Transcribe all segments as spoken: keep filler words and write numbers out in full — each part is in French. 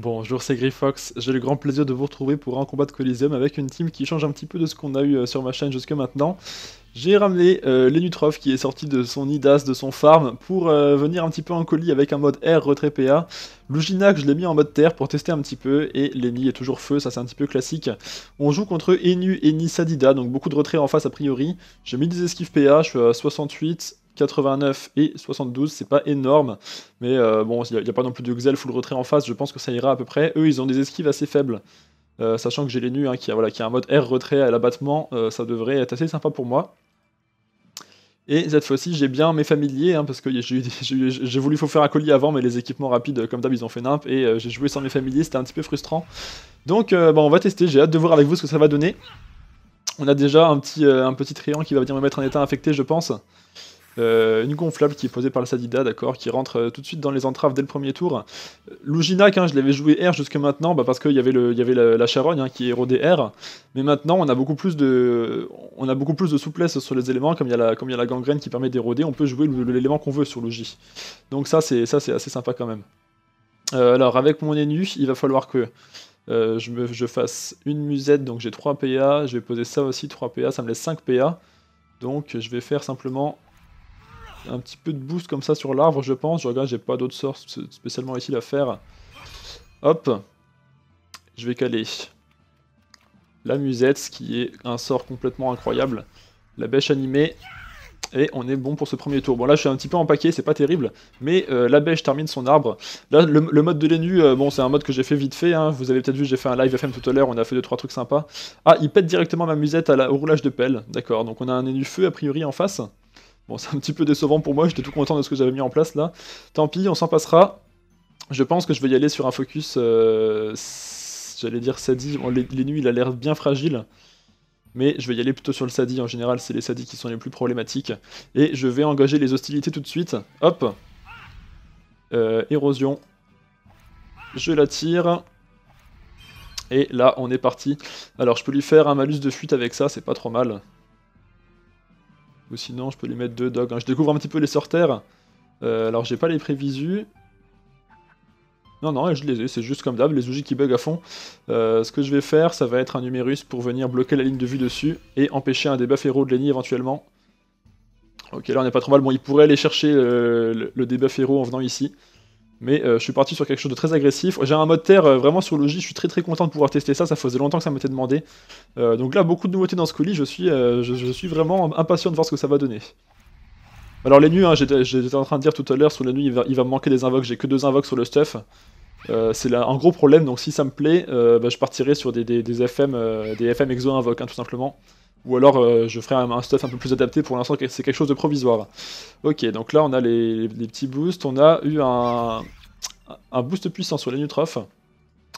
Bonjour, c'est Gryfox. J'ai le grand plaisir de vous retrouver pour un combat de Kolizeum avec une team qui change un petit peu de ce qu'on a eu sur ma chaîne jusque maintenant. J'ai ramené euh, l'Enutroph qui est sorti de son Nidas, de son farm, pour euh, venir un petit peu en colis avec un mode air retrait P A. Luginac, je l'ai mis en mode terre pour tester un petit peu, et l'Eni est toujours feu, ça c'est un petit peu classique. On joue contre Enu et Nisadida, donc beaucoup de retraits en face a priori. J'ai mis des esquives P A, je suis à soixante-huit, quatre-vingt-neuf et soixante-douze, c'est pas énorme, mais euh, bon, il n'y a, a pas non plus de Xel full retrait en face, je pense que ça ira à peu près. Eux, ils ont des esquives assez faibles, euh, sachant que j'ai les nus, hein, qui, voilà, qui a un mode R retrait à l'abattement, euh, ça devrait être assez sympa pour moi. Et cette fois-ci, j'ai bien mes familiers, hein, parce que j'ai voulu faut faire un colis avant, mais les équipements rapides, comme d'hab, ils ont fait nimp, et euh, j'ai joué sans mes familiers, c'était un petit peu frustrant. Donc, euh, bah, on va tester, j'ai hâte de voir avec vous ce que ça va donner. On a déjà un petit, euh, un petit triangle qui va venir me mettre en état infecté, je pense. Euh, une gonflable qui est posée par la Sadida, d'accord, qui rentre euh, tout de suite dans les entraves dès le premier tour. Euh, Luginac, hein, je l'avais joué R jusque maintenant, bah parce qu'il y avait, le, y avait la, la charogne, hein, qui est rodée R, mais maintenant on a beaucoup plus de, on a beaucoup plus de souplesse sur les éléments, comme il y, y a la gangrène qui permet d'éroder, on peut jouer l'élément qu'on veut sur Lugi. Donc ça c'est assez sympa quand même. Euh, alors avec mon Enu, il va falloir que euh, je, me, je fasse une musette, donc j'ai trois P A, je vais poser ça aussi, trois P A, ça me laisse cinq P A, donc je vais faire simplement un petit peu de boost comme ça sur l'arbre, je pense. Je regarde, j'ai pas d'autres sorts spécialement utile à faire. Hop. Je vais caler la musette, qui est un sort complètement incroyable. La bêche animée. Et on est bon pour ce premier tour. Bon, là, je suis un petit peu en paquet, c'est pas terrible. Mais euh, la bêche termine son arbre. Là, le, le mode de l'Enu, euh, bon, c'est un mode que j'ai fait vite fait. Hein. Vous avez peut-être vu, j'ai fait un live F M tout à l'heure. On a fait deux trois trucs sympas. Ah, il pète directement ma musette à la, au roulage de pelle. D'accord, donc on a un Enu feu a priori en face. Bon, c'est un petit peu décevant pour moi, j'étais tout content de ce que j'avais mis en place là. Tant pis, on s'en passera. Je pense que je vais y aller sur un focus, euh, j'allais dire Sadi. Bon, les, les nuits, il a l'air bien fragile. Mais je vais y aller plutôt sur le Sadi, en général, c'est les Sadi qui sont les plus problématiques. Et je vais engager les hostilités tout de suite. Hop. Euh, érosion. Je la tire. Et là, on est parti. Alors, je peux lui faire un malus de fuite avec ça, c'est pas trop mal. Ou sinon, je peux lui mettre deux dogs. Je découvre un petit peu les sorters. Euh, alors, j'ai pas les prévisus. Non, non, je les ai. C'est juste comme d'hab, les Uji qui bug à fond. Euh, ce que je vais faire, ça va être un numérus pour venir bloquer la ligne de vue dessus et empêcher un débuff héros de l'Eni éventuellement. Ok, là, on n'est pas trop mal. Bon, il pourrait aller chercher euh, le, le débuff héros en venant ici. Mais euh, je suis parti sur quelque chose de très agressif. J'ai un mode terre euh, vraiment sur Lugi, je suis très très content de pouvoir tester ça, ça faisait longtemps que ça m'était demandé. Euh, donc là, beaucoup de nouveautés dans ce colis, je suis, euh, je, je suis vraiment impatient de voir ce que ça va donner. Alors les nuits, hein, j'étais en train de dire tout à l'heure, sur la nuit il va, il va me manquer des invoques, j'ai que deux invoques sur le stuff. Euh, c'est un gros problème, donc si ça me plaît, euh, bah, je partirai sur des, des, des F M, euh, des F M exo invoques, hein, tout simplement. Ou alors euh, je ferai un, un stuff un peu plus adapté, pour l'instant c'est quelque chose de provisoire. Ok, donc là on a les, les, les petits boosts, on a eu un, un boost puissant sur l'Enutroph,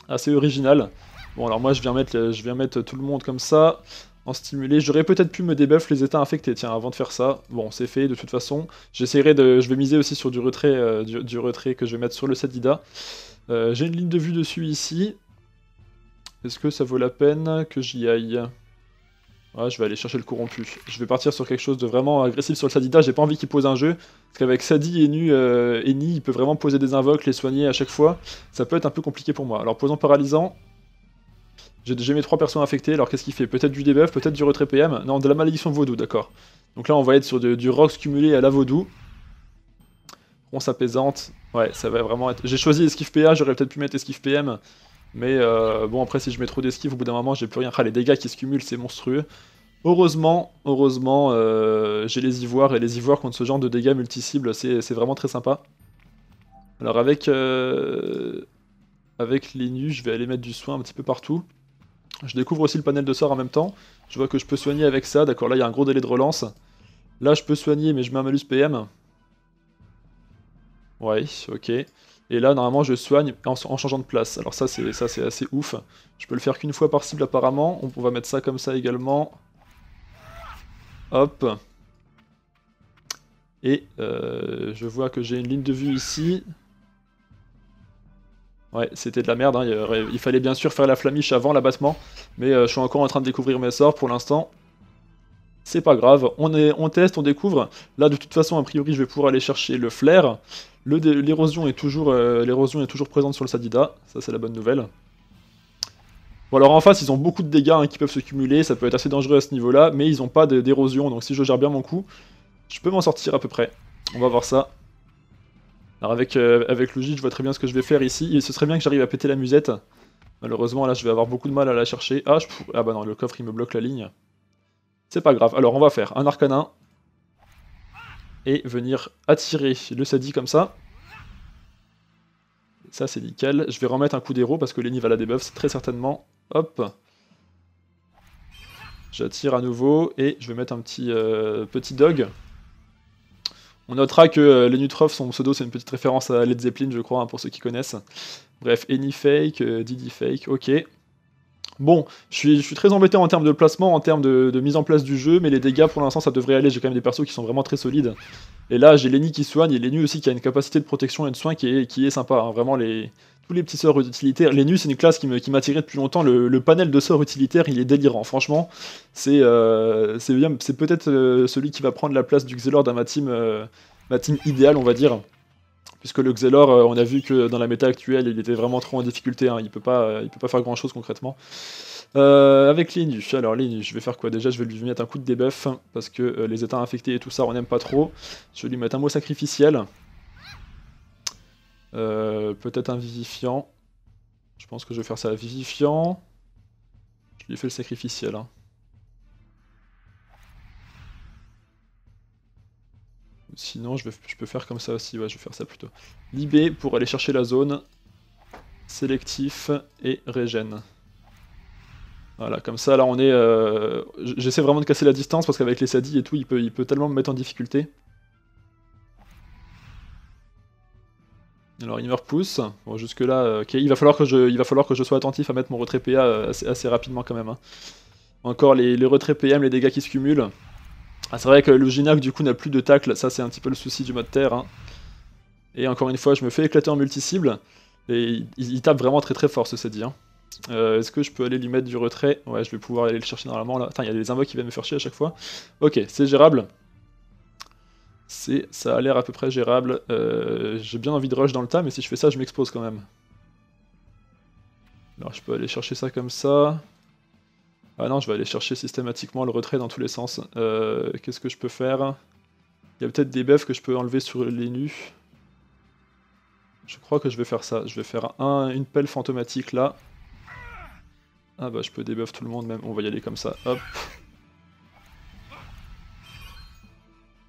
assez original. Bon alors moi je viens, mettre, je viens mettre tout le monde comme ça, en stimulé. J'aurais peut-être pu me débuff les états infectés, tiens, avant de faire ça. Bon, c'est fait de toute façon, j'essaierai de, je vais miser aussi sur du retrait, euh, du, du retrait que je vais mettre sur le Sadida. Euh, j'ai une ligne de vue dessus ici, est-ce que ça vaut la peine que j'y aille? Ouais, je vais aller chercher le corrompu. Je vais partir sur quelque chose de vraiment agressif sur le Sadida, j'ai pas envie qu'il pose un jeu. Parce qu'avec Sadi et Enu, euh, Eni, il peut vraiment poser des invoques, les soigner à chaque fois. Ça peut être un peu compliqué pour moi. Alors posons paralysant. J'ai mes trois persos infectés, alors qu'est-ce qu'il fait? Peut-être du debuff, peut-être du retrait P M. Non, de la malédiction vaudou, d'accord. Donc là on va être sur de, du rocks cumulé à la vaudou. On s'apaisante. Ouais, ça va vraiment être... J'ai choisi esquive P A, j'aurais peut-être pu mettre esquive P M. Mais euh, bon, après si je mets trop d'esquive, au bout d'un moment j'ai plus rien. Ah, les dégâts qui se cumulent, c'est monstrueux. Heureusement, heureusement, euh, j'ai les ivoires, et les ivoires contre ce genre de dégâts multi-cibles, c'est vraiment très sympa. Alors avec, euh, avec les nus, je vais aller mettre du soin un petit peu partout. Je découvre aussi le panel de sorts en même temps. Je vois que je peux soigner avec ça, d'accord, là il y a un gros délai de relance. Là je peux soigner, mais je mets un malus P M. Ouais, ok. Et là, normalement, je soigne en, en changeant de place. Alors ça, c'est ça c'est assez ouf. Je peux le faire qu'une fois par cible, apparemment. On, on va mettre ça comme ça également. Hop. Et euh, je vois que j'ai une ligne de vue ici. Ouais, c'était de la merde. Hein. Il, il fallait bien sûr faire la flamiche avant l'abattement. Mais euh, je suis encore en train de découvrir mes sorts pour l'instant. C'est pas grave, on, est, on teste, on découvre. Là, de toute façon, a priori, je vais pouvoir aller chercher le flair. L'érosion est, euh, est toujours présente sur le Sadida, ça c'est la bonne nouvelle. Bon, alors en face, ils ont beaucoup de dégâts hein, qui peuvent se cumuler, ça peut être assez dangereux à ce niveau-là, mais ils n'ont pas d'érosion, donc si je gère bien mon coup, je peux m'en sortir à peu près. On va voir ça. Alors avec, euh, avec Luigi, je vois très bien ce que je vais faire ici. Et ce serait bien que j'arrive à péter la musette. Malheureusement, là, je vais avoir beaucoup de mal à la chercher. Ah, je... ah bah non, le coffre, il me bloque la ligne. C'est pas grave. Alors, on va faire un arcanin. Et venir attirer le Sadi comme ça. Ça, c'est nickel. Je vais remettre un coup d'héros parce que Lenny va la débuff, très certainement. Hop. J'attire à nouveau. Et je vais mettre un petit, euh, petit dog. On notera que euh, l'Enutroph, son pseudo, c'est une petite référence à Led Zeppelin, je crois, hein, pour ceux qui connaissent. Bref, Anyfake, euh, Didifake, ok. Bon, je suis, je suis très embêté en termes de placement, en termes de, de mise en place du jeu, mais les dégâts, pour l'instant, ça devrait aller. J'ai quand même des persos qui sont vraiment très solides. Et là, j'ai Lenny qui soigne, et Lenny aussi qui a une capacité de protection et de soin qui est, qui est sympa. Hein. Vraiment, les, tous les petits sorts utilitaires. Lenny, c'est une classe qui m'attirait depuis longtemps. Le, le panel de sorts utilitaires, il est délirant. Franchement, c'est euh, peut-être euh, celui qui va prendre la place du Xelor dans ma team, euh, ma team idéale, on va dire. Puisque le Xelor, euh, on a vu que dans la méta actuelle, il était vraiment trop en difficulté. Hein. Il ne peut, euh, peut pas faire grand-chose concrètement. Euh, avec Lenny, alors Lenny, je vais faire quoi? Déjà, je vais lui mettre un coup de débuff, parce que euh, les états infectés et tout ça, on n'aime pas trop. Je vais lui mettre un mot sacrificiel. Euh, Peut-être un vivifiant. Je pense que je vais faire ça à vivifiant. Je lui fais le sacrificiel. Hein. Sinon, je, vais, je peux faire comme ça aussi. Ouais, je vais faire ça plutôt. Libé pour aller chercher la zone. Sélectif et régène. Voilà, comme ça, là, on est... Euh... J'essaie vraiment de casser la distance, parce qu'avec les Sadis et tout, il peut, il peut tellement me mettre en difficulté. Alors, il me repousse. Bon, jusque-là, ok. Il va, falloir que je, il va falloir que je sois attentif à mettre mon retrait P A assez, assez rapidement, quand même. Hein. Encore, les, les retraits P M, les dégâts qui se cumulent. Ah, c'est vrai que le Gynac, du coup, n'a plus de tacle. Ça, c'est un petit peu le souci du mode terre. Hein. Et encore une fois, je me fais éclater en multi-cible. Et il, il tape vraiment très très fort, ce Sadi, hein. Euh, Est-ce que je peux aller lui mettre du retrait? Ouais, je vais pouvoir aller le chercher normalement là. Putain, il y a des invoques qui viennent me faire chier à chaque fois. Ok, c'est gérable. Ça a l'air à peu près gérable. Euh, J'ai bien envie de rush dans le tas, mais si je fais ça, je m'expose quand même. Alors je peux aller chercher ça comme ça. Ah non, je vais aller chercher systématiquement le retrait dans tous les sens. Euh, Qu'est-ce que je peux faire? Il y a peut-être des buffs que je peux enlever sur les nus. Je crois que je vais faire ça. Je vais faire un, une pelle fantomatique là. Ah bah je peux débuff tout le monde même, on va y aller comme ça, hop.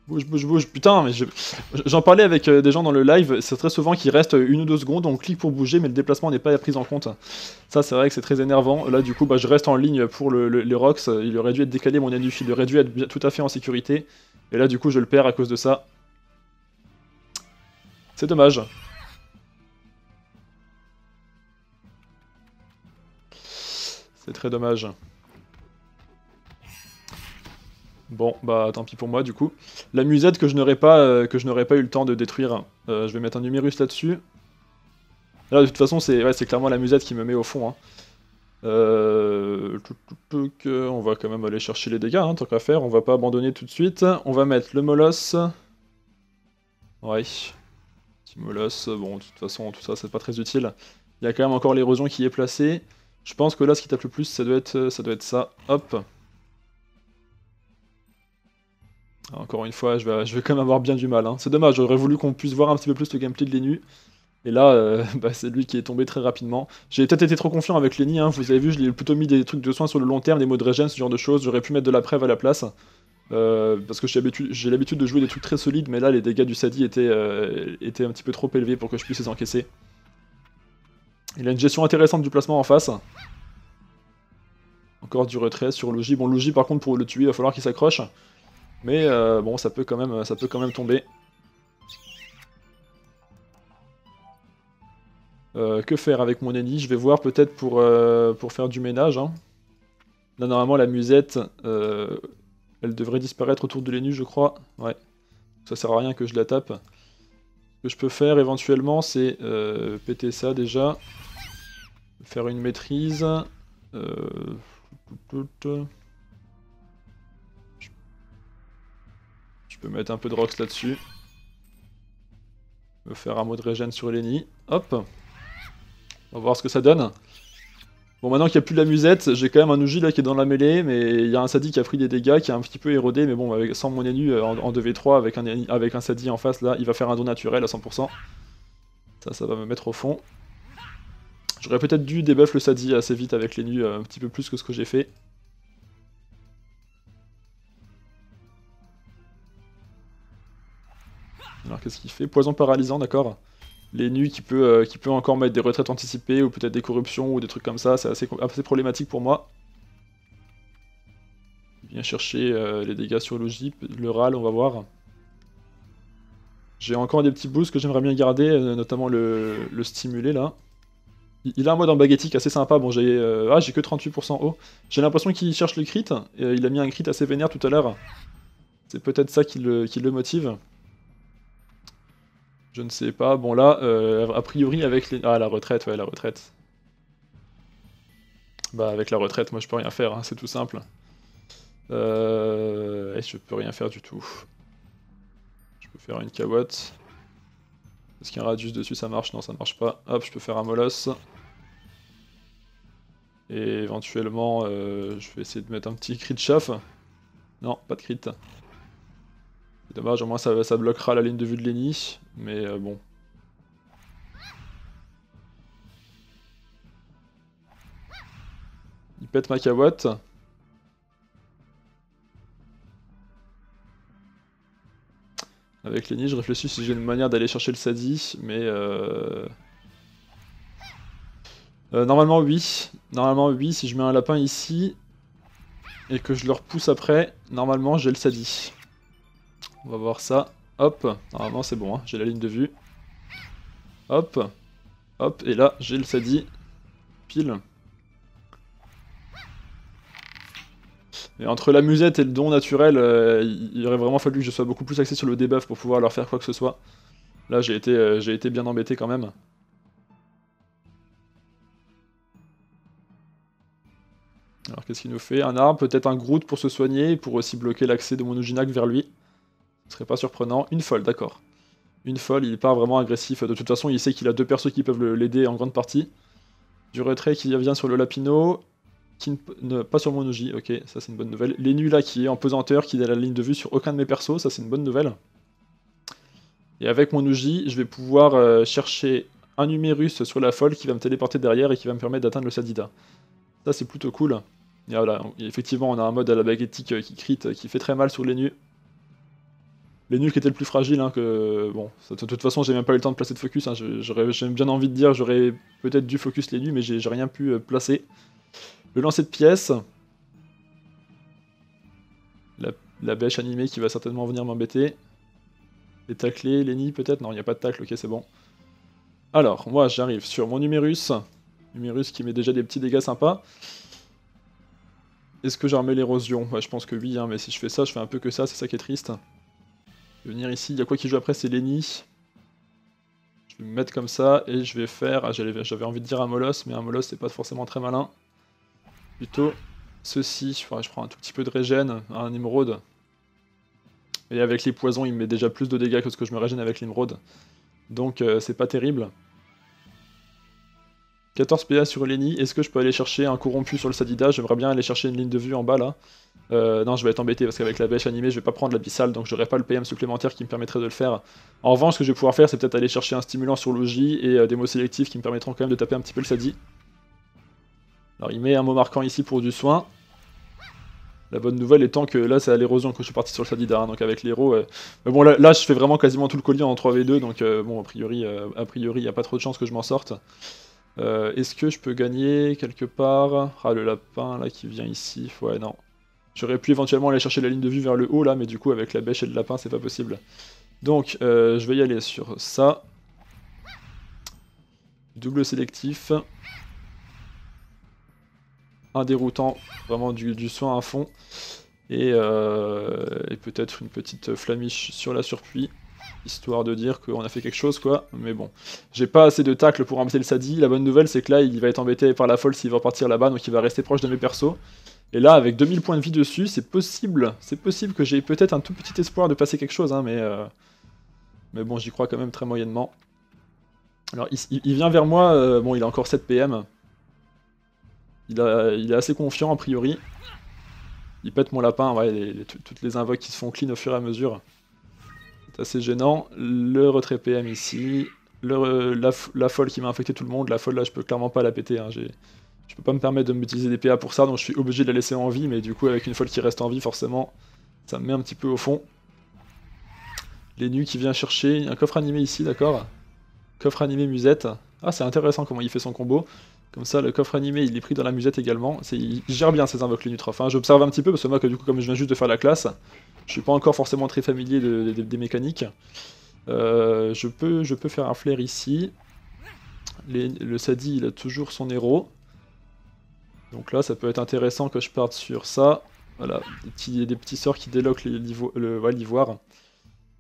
Bouge, bouge, bouge, putain, mais j'en parlais avec euh, des gens dans le live, c'est très souvent qu'il reste une ou deux secondes, on clique pour bouger, mais le déplacement n'est pas pris en compte. Ça c'est vrai que c'est très énervant, là du coup bah, je reste en ligne pour le, le, les rocks, il aurait dû être décalé mon Enutroph, il aurait dû être tout à fait en sécurité, et là du coup je le perds à cause de ça. C'est dommage. C'est très dommage. Bon, bah tant pis pour moi du coup. La musette que je n'aurais pas, euh, que je n'aurais pas eu le temps de détruire, euh, je vais mettre un Numerus là-dessus. Là de toute façon c'est ouais, c'est clairement la musette qui me met au fond. Hein. Euh... On va quand même aller chercher les dégâts, hein, tant qu'à faire, on va pas abandonner tout de suite. On va mettre le Moloss. Ouais. Petit Moloss, bon de toute façon tout ça c'est pas très utile. Il y a quand même encore l'érosion qui est placée. Je pense que là, ce qui tape le plus, ça doit être ça. Doit être ça. Hop. Alors, encore une fois, je vais, je vais quand même avoir bien du mal. Hein. C'est dommage, j'aurais voulu qu'on puisse voir un petit peu plus le gameplay de Lenny. Et là, euh, bah, c'est lui qui est tombé très rapidement. J'ai peut-être été trop confiant avec Lenny. Hein. Vous avez vu, je l'ai plutôt mis des trucs de soins sur le long terme, des mots de régène, ce genre de choses. J'aurais pu mettre de la préve à la place. Euh, parce que j'ai l'habitude de jouer des trucs très solides, mais là, les dégâts du Sadi étaient, euh, étaient un petit peu trop élevés pour que je puisse les encaisser. Il a une gestion intéressante du placement en face. Encore du retrait sur Luigi. Bon, Luigi, par contre, pour le tuer, il va falloir qu'il s'accroche. Mais euh, bon, ça peut, quand même, ça peut quand même tomber. Euh, que faire avec mon Lenny? Je vais voir peut-être pour, euh, pour faire du ménage. Hein. Là, normalement, la musette, euh, elle devrait disparaître autour de Lenny, je crois. Ouais. Ça sert à rien que je la tape. Ce que je peux faire éventuellement, c'est euh, péter ça déjà. Faire une maîtrise. Euh... Je Je peux mettre un peu de Rox là-dessus. Me faire un mot de régène sur Eleni. Hop. On va voir ce que ça donne. Bon, maintenant qu'il n'y a plus de la musette, j'ai quand même un Uji là qui est dans la mêlée, mais il y a un Sadi qui a pris des dégâts, qui a un petit peu érodé, mais bon, avec, sans mon Enu en, en deux v trois, avec un, avec un Sadi en face là, il va faire un don naturel à cent pour cent. Ça, ça va me mettre au fond. J'aurais peut-être dû débuff le Sadi assez vite avec l'Enu, un petit peu plus que ce que j'ai fait. Alors qu'est-ce qu'il fait? Poison paralysant, d'accord. L'Enu qui peut, euh, qui peut encore mettre des retraites anticipées ou peut-être des corruptions ou des trucs comme ça, c'est assez, assez problématique pour moi. Il vient chercher euh, les dégâts sur Lugi, le râle, on va voir. J'ai encore des petits boosts que j'aimerais bien garder, euh, notamment le, le stimulé là. Il, il a un mode en baguettique assez sympa, bon j'ai euh, ah, j'ai que trente-huit pour cent haut. J'ai l'impression qu'il cherche le crit, et, euh, il a mis un crit assez vénère tout à l'heure. C'est peut-être ça qui le, qui le motive. Je ne sais pas, bon là, euh, a priori avec les... Ah la retraite, ouais la retraite. Bah avec la retraite, moi je peux rien faire, hein, c'est tout simple. Euh... Et je peux rien faire du tout. Je peux faire une cabotte. Est-ce qu'il y a un radius dessus, ça marche? Non, ça marche pas. Hop, je peux faire un molosse. Et éventuellement, euh, je vais essayer de mettre un petit crit chaff. Non, pas de crit. C'est dommage, au moins ça, ça bloquera la ligne de vue de Lenny, mais euh, bon. Il pète ma cabotte. Avec Lenny, je réfléchis si j'ai une manière d'aller chercher le Sadi, mais... Euh... Euh, normalement oui, normalement oui, si je mets un lapin ici, et que je le repousse après, normalement j'ai le Sadi. On va voir ça, hop, normalement c'est bon, hein. J'ai la ligne de vue, hop, hop, et là j'ai le Sadi, pile. Et entre la musette et le don naturel, euh, il aurait vraiment fallu que je sois beaucoup plus axé sur le debuff pour pouvoir leur faire quoi que ce soit. Là j'ai été, euh, j'ai été bien embêté quand même. Alors qu'est-ce qu'il nous fait? Un arbre, peut-être un Groot pour se soigner, pour aussi bloquer l'accès de mon Gryfox vers lui. Ce serait pas surprenant. Une folle, d'accord. Une folle, il part vraiment agressif. De toute façon, il sait qu'il a deux persos qui peuvent l'aider en grande partie. Du retrait qui vient sur le Lapino, qui ne, ne, pas sur mon Uji, ok, ça c'est une bonne nouvelle. Les nuls là qui est en pesanteur, qui n'a la ligne de vue sur aucun de mes persos, ça c'est une bonne nouvelle. Et avec mon Uji, je vais pouvoir euh, chercher un Humérus sur la folle qui va me téléporter derrière et qui va me permettre d'atteindre le Sadida. Ça c'est plutôt cool. Et voilà, on, et effectivement on a un mode à la baguettique euh, qui crit, euh, qui fait très mal sur les nuls. Les nuls qui étaient le plus fragiles, hein, que bon, ça, de toute façon j'ai même pas eu le temps de placer de focus, hein, j'ai bien envie de dire j'aurais peut-être dû focus les nuls, mais j'ai rien pu euh, placer. Le lancer de pièces, la, la bêche animée qui va certainement venir m'embêter, les taclés, les nids peut-être, non il n'y a pas de tacle, ok c'est bon. Alors, moi j'arrive sur mon Humérus, Humérus qui met déjà des petits dégâts sympas. Est-ce que j'ai remis l'érosion? Ouais, je pense que oui, hein, mais si je fais ça, je fais un peu que ça, c'est ça qui est triste. Je vais venir ici, il y a quoi qui joue après, c'est Lenny. Je vais me mettre comme ça et je vais faire... Ah, j'avais envie de dire un molosse, mais un molosse c'est pas forcément très malin. Plutôt ceci, enfin, je prends un tout petit peu de régène, un émeraude. Et avec les poisons il me met déjà plus de dégâts que ce que je me régène avec l'émeraude. Donc euh, c'est pas terrible. quatorze P A sur Lenny, est-ce que je peux aller chercher un corrompu sur le Sadida? J'aimerais bien aller chercher une ligne de vue en bas là. Euh, non, je vais être embêté parce qu'avec la bêche animée, je vais pas prendre l'abyssale, donc j'aurai pas le P M supplémentaire qui me permettrait de le faire. En revanche, ce que je vais pouvoir faire, c'est peut-être aller chercher un stimulant sur Lugi et euh, des mots sélectifs qui me permettront quand même de taper un petit peu le Sadi. Alors il met un mot marquant ici pour du soin. La bonne nouvelle étant que là, c'est à l'érosion que je suis parti sur le Sadida, hein, donc avec l'héros... Euh... Mais bon, là, là, je fais vraiment quasiment tout le collier en trois v deux, donc euh, bon, a priori, euh, a priori, il n'y a pas trop de chances que je m'en sorte. Euh, Est-ce que je peux gagner quelque part? Ah, le lapin là qui vient ici, ouais non. J'aurais pu éventuellement aller chercher la ligne de vue vers le haut là, mais du coup avec la bêche et le lapin c'est pas possible. Donc euh, je vais y aller sur ça. Double sélectif. Un déroutant, vraiment du, du soin à fond. Et, euh, et peut-être une petite flamiche sur la surpuis. Histoire de dire qu'on a fait quelque chose quoi, mais bon. J'ai pas assez de tacle pour embêter le Sadi, la bonne nouvelle c'est que là il va être embêté par la folle s'il va repartir là-bas, donc il va rester proche de mes persos. Et là, avec deux mille points de vie dessus, c'est possible. C'est possible que j'ai peut-être un tout petit espoir de passer quelque chose, hein, mais... Euh... Mais bon, j'y crois quand même très moyennement. Alors, il, il vient vers moi. Euh, bon, il a encore sept P M. Il, a, il est assez confiant, a priori. Il pète mon lapin. Ouais, les, les, toutes les invoques qui se font clean au fur et à mesure. C'est assez gênant. Le retrait P M ici. Le, la, la folle qui m'a infecté tout le monde. La folle, là, je peux clairement pas la péter, hein, j'ai... Je peux pas me permettre de m'utiliser des P A pour ça, donc je suis obligé de la laisser en vie, mais du coup avec une folle qui reste en vie, forcément, ça me met un petit peu au fond. Les nus qui vient chercher, un coffre animé ici, d'accord. Coffre animé musette. Ah, c'est intéressant comment il fait son combo. Comme ça, le coffre animé, il est pris dans la musette également. Il gère bien ses invoques, l'Enutroph. Hein. J'observe un petit peu, parce que moi, que, du coup, comme je viens juste de faire la classe, je suis pas encore forcément très familier de, de, de, des mécaniques. Euh, je, peux, je peux faire un flair ici. Les, le Sadi, il a toujours son héros. Donc là, ça peut être intéressant que je parte sur ça. Voilà, des petits, des petits sorts qui déloquent l'ivoire. Ouais,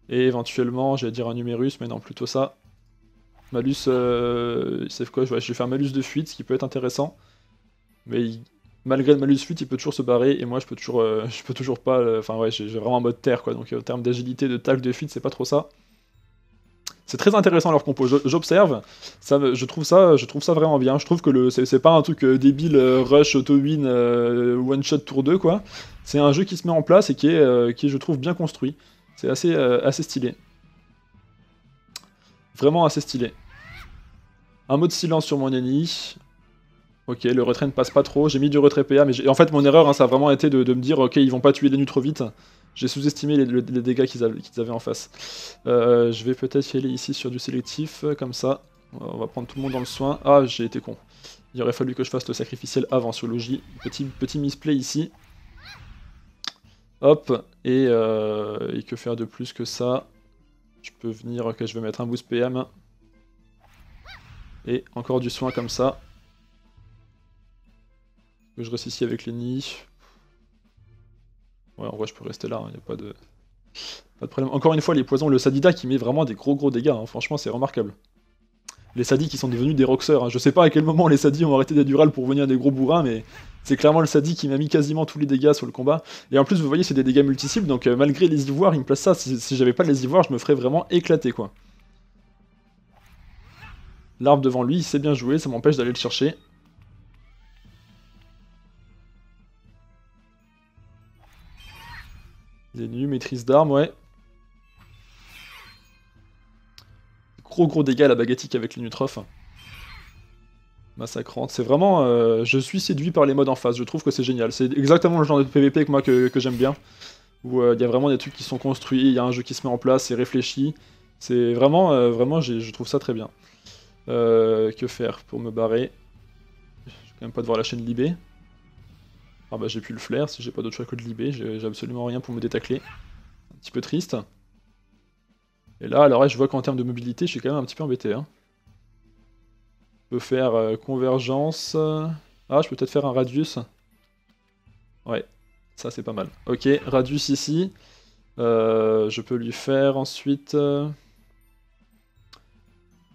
et éventuellement, j'allais dire un numérus, mais non, plutôt ça. Malus, euh, c'est quoi, ouais, je vais faire malus de fuite, ce qui peut être intéressant. Mais il, malgré le malus de fuite, il peut toujours se barrer, et moi, je peux toujours, euh, je peux toujours pas... Enfin, euh, ouais, j'ai vraiment un mode terre, quoi. Donc, en termes d'agilité, de tacle, de fuite, c'est pas trop ça. C'est très intéressant leur compo, j'observe, je trouve ça je trouve ça vraiment bien, je trouve que le c'est pas un truc débile, euh, rush, auto-win, euh, one-shot, tour deux, quoi. C'est un jeu qui se met en place et qui est, euh, qui est je trouve, bien construit. C'est assez, euh, assez stylé. Vraiment assez stylé. Un mot de silence sur mon ennemi. Ok, le retrait ne passe pas trop, j'ai mis du retrait P A, mais en fait mon erreur, hein, ça a vraiment été de, de me dire, ok, ils vont pas tuer les nus trop vite. J'ai sous-estimé les, les, les dégâts qu'ils avaient, qu'ils avaient en face. Euh, je vais peut-être y aller ici sur du sélectif, comme ça. On va prendre tout le monde dans le soin. Ah, j'ai été con. Il aurait fallu que je fasse le sacrificiel avant sur Logis. Petit, petit misplay ici. Hop. Et, euh, et que faire de plus que ça? Je peux venir... Ok, je vais mettre un boost P M. Et encore du soin comme ça. Que je reste ici avec les nids. Ouais, en vrai, je peux rester là, il hein, n'y a pas de... pas de problème. Encore une fois, les poisons, le Sadida qui met vraiment des gros gros dégâts, hein, franchement, c'est remarquable. Les Sadis qui sont devenus des roxeurs, hein. Je sais pas à quel moment les Sadis ont arrêté d'être du râle pour venir des gros bourrins, mais c'est clairement le Sadi qui m'a mis quasiment tous les dégâts sur le combat. Et en plus, vous voyez, c'est des dégâts multi-cibles, donc euh, malgré les ivoires, il me place ça. Si, si j'avais pas les ivoires, je me ferais vraiment éclater, quoi. L'arbre devant lui, il sait bien jouer, ça m'empêche d'aller le chercher. Des nus, maîtrise d'armes, ouais. Gros gros dégâts à la bagattique avec l'Enutroph. Massacrante. C'est vraiment... Euh, je suis séduit par les modes en face, je trouve que c'est génial. C'est exactement le genre de P V P que moi que, que j'aime bien. Où il euh, y a vraiment des trucs qui sont construits, il y a un jeu qui se met en place, c'est réfléchi. C'est vraiment... Euh, vraiment, je trouve ça très bien. Euh, que faire pour me barrer? Je vais quand même pas devoir la chaîne Libé. Ah bah j'ai plus le flair, si j'ai pas d'autre choix que de libérer, j'ai absolument rien pour me détacler. Un petit peu triste. Et là, alors là, je vois qu'en termes de mobilité, je suis quand même un petit peu embêté. Hein. Je peux faire euh, convergence... Ah, je peux peut-être faire un radius. Ouais, ça c'est pas mal. Ok, radius ici. Euh, je peux lui faire ensuite... Euh...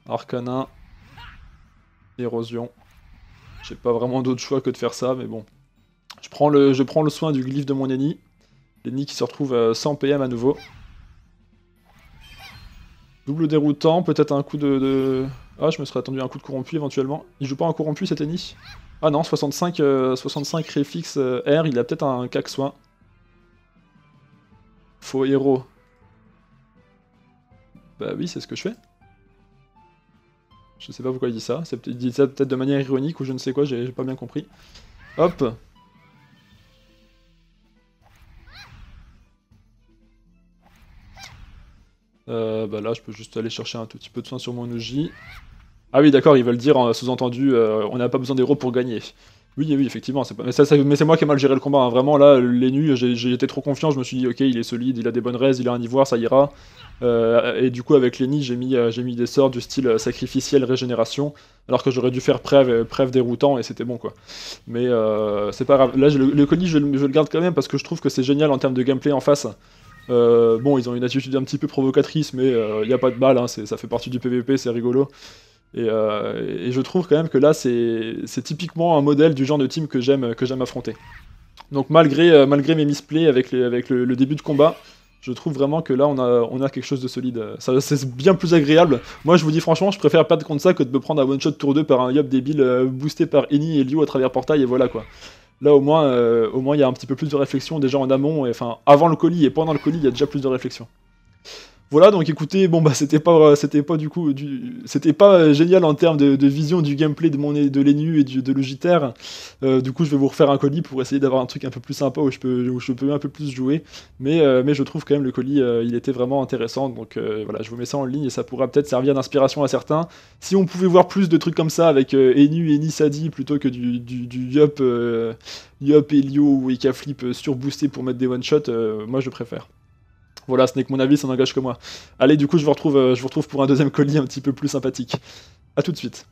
Arcanin. Érosion. J'ai pas vraiment d'autre choix que de faire ça, mais bon. Je prends, le, je prends le soin du glyphe de mon ennemi. L'ennemi qui se retrouve sans P M à nouveau. Double déroutant, peut-être un coup de, de... Ah, je me serais attendu à un coup de corrompu éventuellement. Il joue pas un corrompu cet ennemi? Ah non, soixante-cinq réfixe euh, euh, R, il a peut-être un cac soin. Faux héros. Bah oui, c'est ce que je fais. Je sais pas pourquoi il dit ça. Il dit ça peut-être de manière ironique ou je ne sais quoi, j'ai pas bien compris. Hop. Euh, bah là, je peux juste aller chercher un tout petit peu de soin sur mon Uji. Ah oui, d'accord, ils veulent dire, euh, sous-entendu, euh, on n'a pas besoin d'héros pour gagner. Oui, oui, effectivement, pas... mais, mais c'est moi qui ai mal géré le combat, hein. Vraiment, là, les nus, j'ai été trop confiant, je me suis dit, ok, il est solide, il a des bonnes raises, il a un ivoire, ça ira. Euh, et du coup, avec les nids, j'ai mis, euh, mis des sorts du style euh, sacrificiel, régénération, alors que j'aurais dû faire preuve, preuve déroutant, et c'était bon, quoi. Mais euh, c'est pas grave, là, le, le colis, je, je le garde quand même, parce que je trouve que c'est génial en termes de gameplay en face. Euh, bon, ils ont une attitude un petit peu provocatrice, mais il euh, n'y a pas de balle, hein, ça fait partie du P V P, c'est rigolo. Et, euh, et je trouve quand même que là, c'est typiquement un modèle du genre de team que j'aime affronter. Donc malgré, euh, malgré mes misplays avec, les, avec le, le début de combat, je trouve vraiment que là on a, on a quelque chose de solide. C'est bien plus agréable. Moi je vous dis franchement, je préfère perdre contre ça que de me prendre un one shot tour deux par un Yop débile euh, boosté par Eni et Elio à travers portail et voilà quoi. Là au moins euh, au moins il y a un petit peu plus de réflexion déjà en amont, et enfin avant le colis et pendant le colis il y a déjà plus de réflexion. Voilà, donc écoutez, bon bah c'était pas c'était pas du coup du c'était pas génial en termes de, de vision du gameplay de mon de l'Enu et du, de Lugitaire. Euh, du coup je vais vous refaire un colis pour essayer d'avoir un truc un peu plus sympa où je peux où je peux un peu plus jouer. Mais euh, mais je trouve quand même le colis euh, il était vraiment intéressant. Donc euh, voilà, je vous mets ça en ligne et ça pourra peut-être servir d'inspiration à certains. Si on pouvait voir plus de trucs comme ça avec euh, Enu et Nisadida plutôt que du du, du Yop euh, Yop Elio ou Ecaflip surboosté pour mettre des one shots, euh, moi je préfère. Voilà, ce n'est que mon avis, ça n'engage que moi. Allez, du coup, je vous retrouve, je vous retrouve pour un deuxième colis un petit peu plus sympathique. A tout de suite.